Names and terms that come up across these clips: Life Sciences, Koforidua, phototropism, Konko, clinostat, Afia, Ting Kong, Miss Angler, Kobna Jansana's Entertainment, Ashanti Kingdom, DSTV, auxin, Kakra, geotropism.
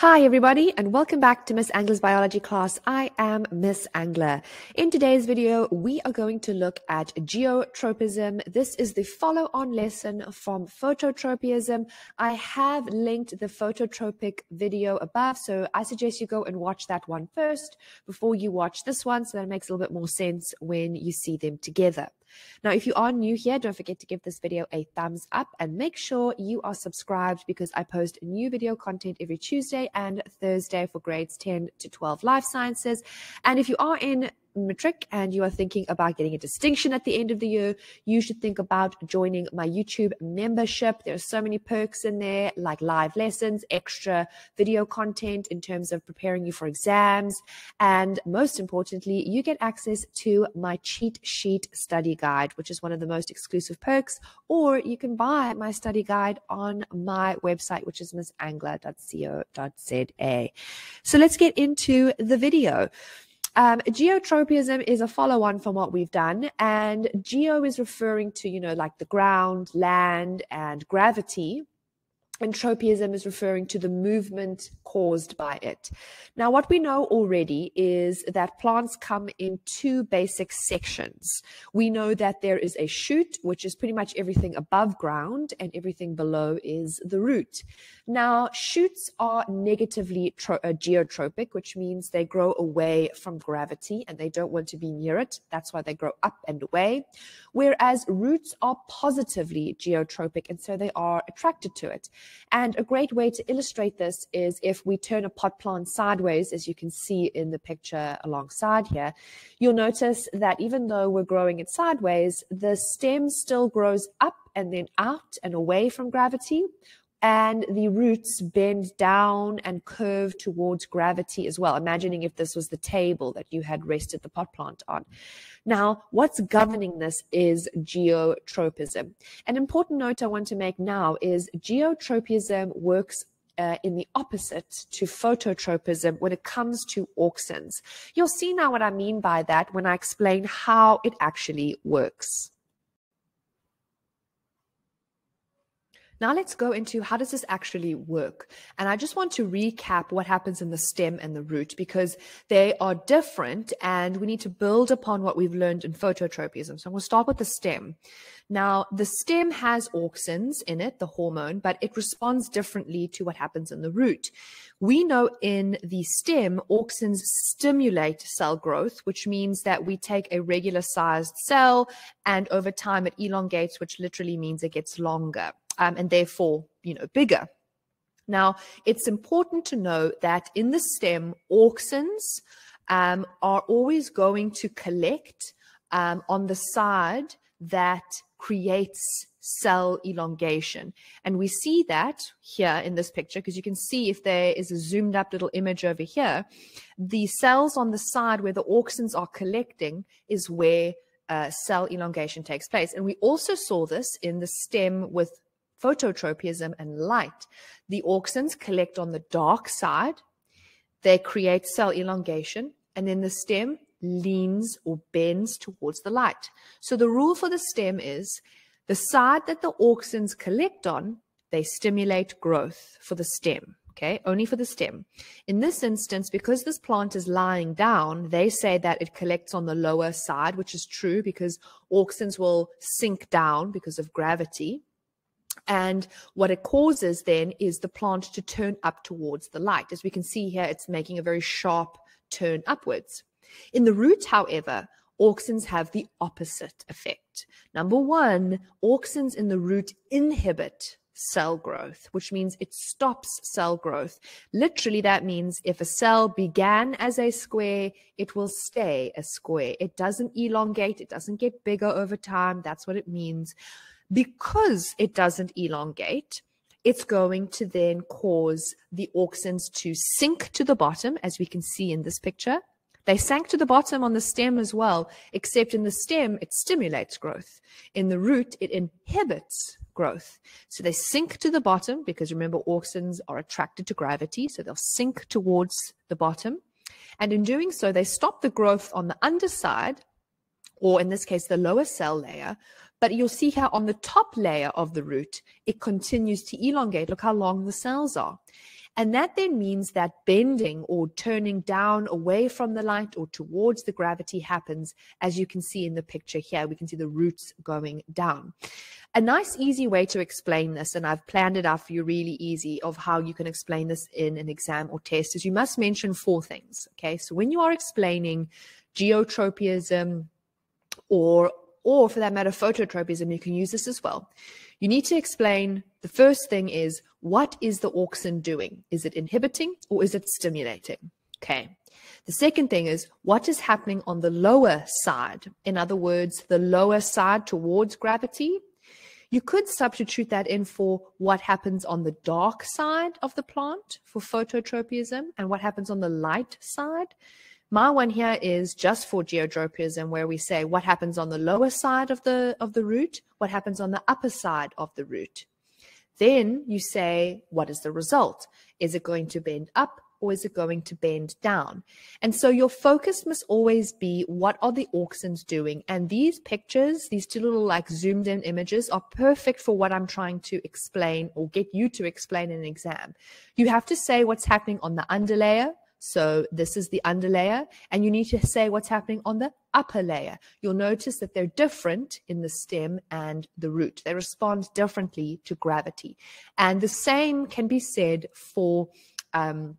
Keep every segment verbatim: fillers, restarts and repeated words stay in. Hi everybody and welcome back to Miss Angler's biology class. I am Miss Angler. In today's video we are going to look at geotropism. This is the follow-on lesson from phototropism. I have linked the phototropic video above, so I suggest you go and watch that one first before you watch this one, so that it makes a little bit more sense when you see them together. Now, if you are new here, don't forget to give this video a thumbs up and make sure you are subscribed, because I post new video content every Tuesday and Thursday for grades ten to twelve life sciences. And if you are in matric and you are thinking about getting a distinction at the end of the year, you should think about joining my YouTube membership. There are so many perks in there, like live lessons, extra video content in terms of preparing you for exams, and most importantly, you get access to my cheat sheet study guide, which is one of the most exclusive perks. Or you can buy my study guide on my website, which is miss angler dot co dot z a. So let's get into the video. Um, geotropism is a follow-on from what we've done, and geo is referring to, you know, like the ground, land, and gravity, and tropism is referring to the movement caused by it. Now, what we know already is that plants come in two basic sections. We know that there is a shoot, which is pretty much everything above ground, and everything below is the root. Now, shoots are negatively tro uh, geotropic, which means they grow away from gravity and they don't want to be near it. That's why they grow up and away. Whereas roots are positively geotropic, and so they are attracted to it. And a great way to illustrate this is if we turn a pot plant sideways, as you can see in the picture alongside here, you'll notice that even though we're growing it sideways, the stem still grows up and then out and away from gravity, and the roots bend down and curve towards gravity as well, imagining if this was the table that you had rested the pot plant on. Now, what's governing this is geotropism. An important note I want to make now is geotropism works Uh, in the opposite to phototropism when it comes to auxins. You'll see now what I mean by that when I explain how it actually works. Now let's go into how does this actually work. And I just want to recap what happens in the stem and the root, because they are different and we need to build upon what we've learned in phototropism. So I'm going to start with the stem. Now, the stem has auxins in it, the hormone, but it responds differently to what happens in the root. We know in the stem, auxins stimulate cell growth, which means that we take a regular-sized cell and over time it elongates, which literally means it gets longer. Um, and therefore, you know, bigger. Now, it's important to know that in the stem, auxins um, are always going to collect um, on the side that creates cell elongation. And we see that here in this picture, because you can see if there is a zoomed up little image over here, the cells on the side where the auxins are collecting is where uh, cell elongation takes place. And we also saw this in the stem with phototropism and light. The auxins collect on the dark side, they create cell elongation, and then the stem leans or bends towards the light. So the rule for the stem is the side that the auxins collect on, they stimulate growth for the stem. Okay, only for the stem. In this instance, because this plant is lying down, they say that it collects on the lower side, which is true because auxins will sink down because of gravity. And what it causes then is the plant to turn up towards the light. As we can see here, it's making a very sharp turn upwards. In the root, however, auxins have the opposite effect. Number one, auxins in the root inhibit cell growth, which means it stops cell growth. Literally, that means if a cell began as a square, it will stay a square. It doesn't elongate. It doesn't get bigger over time. That's what it means. Because it doesn't elongate, it's going to then cause the auxins to sink to the bottom, as we can see in this picture. They sank to the bottom on the stem as well, except in the stem, it stimulates growth. In the root, it inhibits growth. So they sink to the bottom because, remember, auxins are attracted to gravity, so they'll sink towards the bottom. And in doing so, they stop the growth on the underside, or in this case, the lower cell layer. But you'll see how on the top layer of the root, it continues to elongate. Look how long the cells are. And that then means that bending or turning down away from the light or towards the gravity happens, as you can see in the picture here. We can see the roots going down. A nice easy way to explain this, and I've planned it out for you really easy, of how you can explain this in an exam or test, is you must mention four things. Okay, so when you are explaining geotropism or or for that matter phototropism, you can use this as well. You need to explain, the first thing is, what is the auxin doing? Is it inhibiting or is it stimulating? Okay. The second thing is, what is happening on the lower side? In other words, the lower side towards gravity. You could substitute that in for what happens on the dark side of the plant for phototropism and what happens on the light side. My one here is just for geotropism, where we say what happens on the lower side of the of the root, what happens on the upper side of the root. Then you say, what is the result? Is it going to bend up or is it going to bend down? And so your focus must always be, what are the auxins doing? And these pictures, these two little like zoomed in images, are perfect for what I'm trying to explain or get you to explain in an exam. You have to say what's happening on the underlayer. So this is the underlayer, and you need to say what's happening on the upper layer. You'll notice that they're different in the stem and the root. They respond differently to gravity. And the same can be said for um,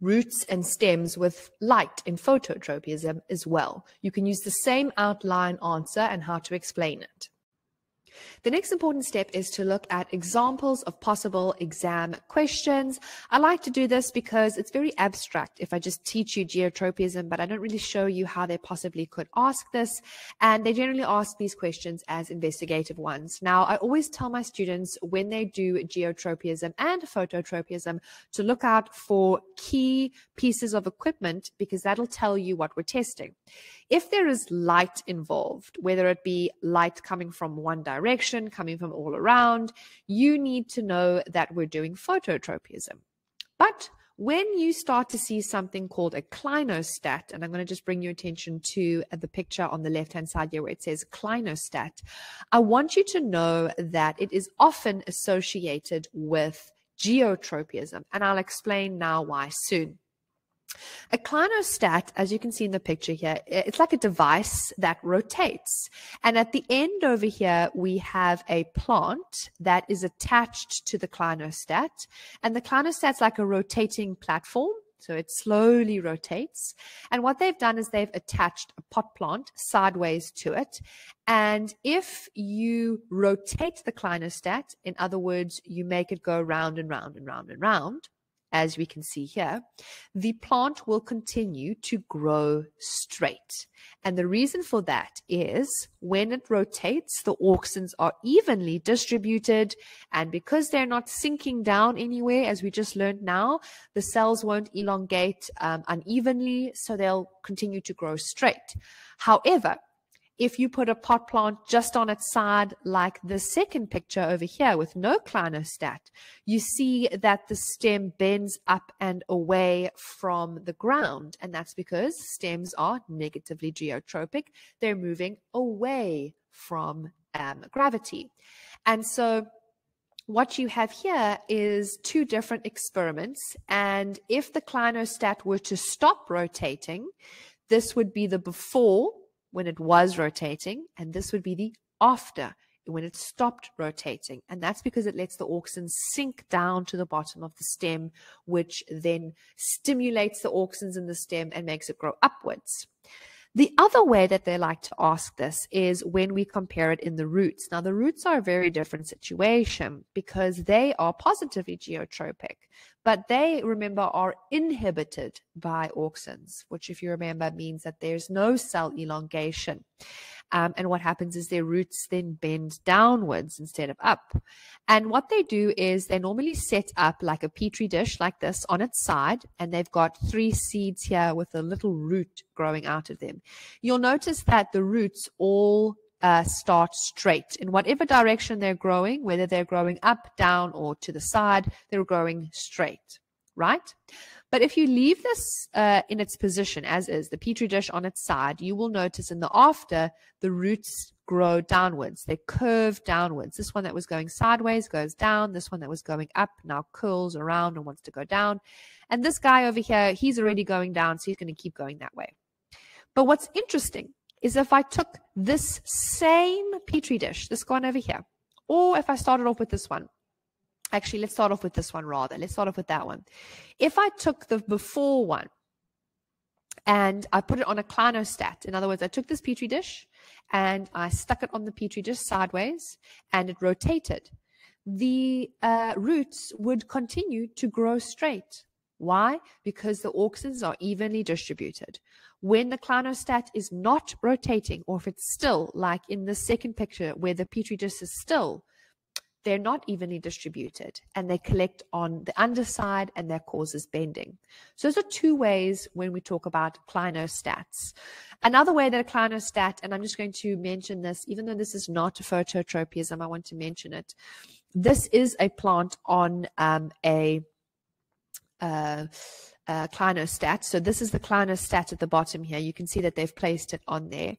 roots and stems with light in phototropism as well. You can use the same outline answer and how to explain it. The next important step is to look at examples of possible exam questions. I like to do this because it's very abstract if I just teach you geotropism, but I don't really show you how they possibly could ask this. And they generally ask these questions as investigative ones. Now, I always tell my students when they do geotropism and phototropism to look out for key pieces of equipment, because that'll tell you what we're testing. If there is light involved, whether it be light coming from one direction, coming from all around, you need to know that we're doing phototropism. But when you start to see something called a clinostat, and I'm going to just bring your attention to the picture on the left-hand side here where it says clinostat, I want you to know that it is often associated with geotropism, and I'll explain now why soon. A clinostat, as you can see in the picture here, it's like a device that rotates. And at the end over here, we have a plant that is attached to the clinostat. And the clinostat's like a rotating platform. So it slowly rotates. And what they've done is they've attached a pot plant sideways to it. And if you rotate the clinostat, in other words, you make it go round and round and round and round, as we can see here, the plant will continue to grow straight. And the reason for that is when it rotates, the auxins are evenly distributed. And because they're not sinking down anywhere, as we just learned now, the cells won't elongate um, unevenly, so they'll continue to grow straight. However, if you put a pot plant just on its side, like the second picture over here with no clinostat, you see that the stem bends up and away from the ground. And that's because stems are negatively geotropic. They're moving away from um, gravity. And so what you have here is two different experiments. And if the clinostat were to stop rotating, this would be the before, when it was rotating, and this would be the after, when it stopped rotating. And that's because it lets the auxins sink down to the bottom of the stem, which then stimulates the auxins in the stem and makes it grow upwards. The other way that they like to ask this is when we compare it in the roots. Now, the roots are a very different situation because they are positively geotropic, but they, remember, are inhibited by auxins, which, if you remember, means that there's no cell elongation. Um, and what happens is their roots then bend downwards instead of up. And what they do is they normally set up like a petri dish like this on its side, and they've got three seeds here with a little root growing out of them. You'll notice that the roots all Uh, start straight in whatever direction they're growing, whether they're growing up, down, or to the side, they're growing straight, right? But if you leave this uh, in its position as is, the petri dish on its side, you will notice in the after, the roots grow downwards. They curve downwards. This one that was going sideways goes down. This one that was going up now curls around and wants to go down. And this guy over here, he's already going down, so he's going to keep going that way. But what's interesting is if I took this same Petri dish, this one over here, or if I started off with this one, actually, let's start off with this one rather. Let's start off with that one. If I took the before one and I put it on a clinostat, in other words, I took this Petri dish and I stuck it on the Petri dish sideways and it rotated, the uh, roots would continue to grow straight. Why? Because the auxins are evenly distributed. When the clinostat is not rotating, or if it's still, like in the second picture where the Petri dish is still, they're not evenly distributed and they collect on the underside and that causes bending. So those are two ways when we talk about clinostats. Another way that a clinostat, and I'm just going to mention this, even though this is not phototropism, I want to mention it. This is a plant on um, a... Uh, uh, clinostat. So this is the clinostat at the bottom here. You can see that they've placed it on there.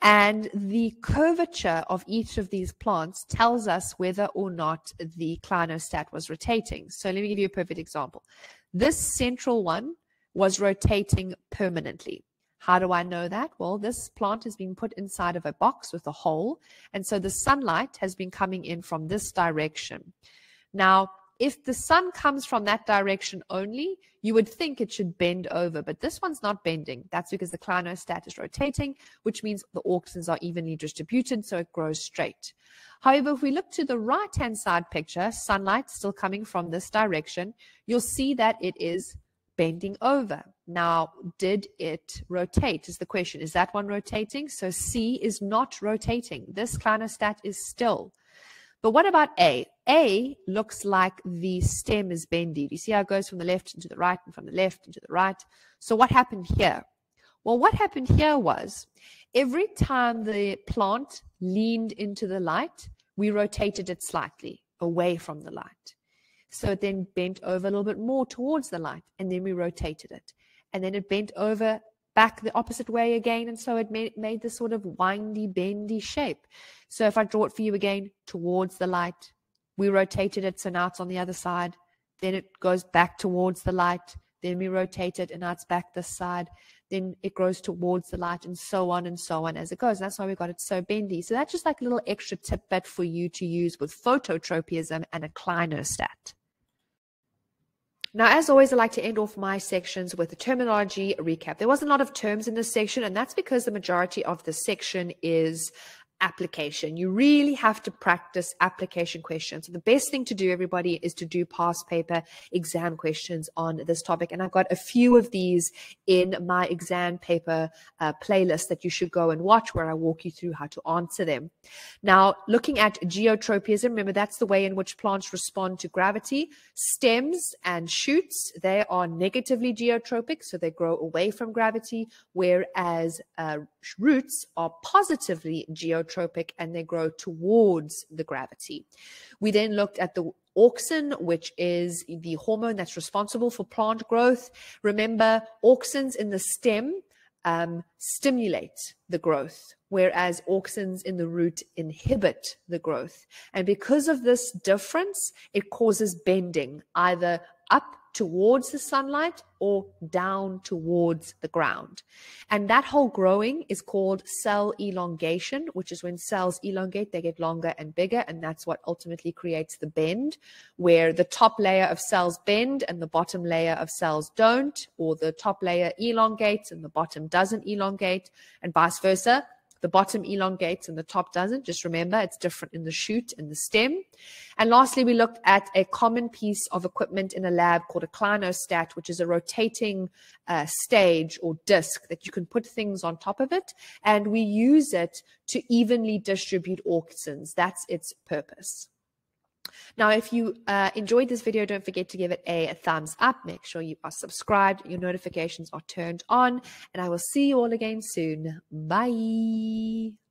And the curvature of each of these plants tells us whether or not the clinostat was rotating. So let me give you a perfect example. This central one was rotating permanently. How do I know that? Well, this plant has been put inside of a box with a hole. And so the sunlight has been coming in from this direction. Now, if the sun comes from that direction only, you would think it should bend over, but this one's not bending. That's because the clinostat is rotating, which means the auxins are evenly distributed, so it grows straight. However, if we look to the right-hand side picture, sunlight still coming from this direction, you'll see that it is bending over. Now, did it rotate is the question. Is that one rotating? So C is not rotating. This clinostat is still. But what about A? A looks like the stem is bendy. You see how it goes from the left into the right and from the left into the right. So what happened here? Well, what happened here was every time the plant leaned into the light, we rotated it slightly away from the light. So it then bent over a little bit more towards the light, and then we rotated it. And then it bent over back the opposite way again, and so it made, made this sort of windy, bendy shape. So if I draw it for you again, towards the light, we rotated it, so now it's on the other side, then it goes back towards the light, then we rotate it, and now it's back this side, then it grows towards the light, and so on and so on as it goes. And that's why we got it so bendy. So that's just like a little extra tidbit for you to use with phototropism and a clinostat. Now, as always, I like to end off my sections with a terminology recap. There was a lot of terms in this section, and that's because the majority of this section is application. You really have to practice application questions. So the best thing to do, everybody, is to do past paper exam questions on this topic. And I've got a few of these in my exam paper uh, playlist that you should go and watch, where I walk you through how to answer them. Now, looking at geotropism, remember that's the way in which plants respond to gravity. Stems and shoots, they are negatively geotropic, so they grow away from gravity, whereas uh, roots are positively geotropic. Tropic and they grow towards the gravity. We then looked at the auxin, which is the hormone that's responsible for plant growth. Remember, auxins in the stem um, stimulate the growth, whereas auxins in the root inhibit the growth. And because of this difference, it causes bending, either up towards the sunlight or down towards the ground. And that whole growing is called cell elongation, which is when cells elongate, they get longer and bigger, and that's what ultimately creates the bend, where the top layer of cells bend and the bottom layer of cells don't, or the top layer elongates and the bottom doesn't elongate, and vice versa. The bottom elongates and the top doesn't. Just remember, it's different in the shoot and the stem. And lastly, we looked at a common piece of equipment in a lab called a clinostat, which is a rotating uh, stage or disc that you can put things on top of it. And we use it to evenly distribute auxins. That's its purpose. Now, if you uh, enjoyed this video, don't forget to give it a, a thumbs up. Make sure you are subscribed, your notifications are turned on, and I will see you all again soon. Bye.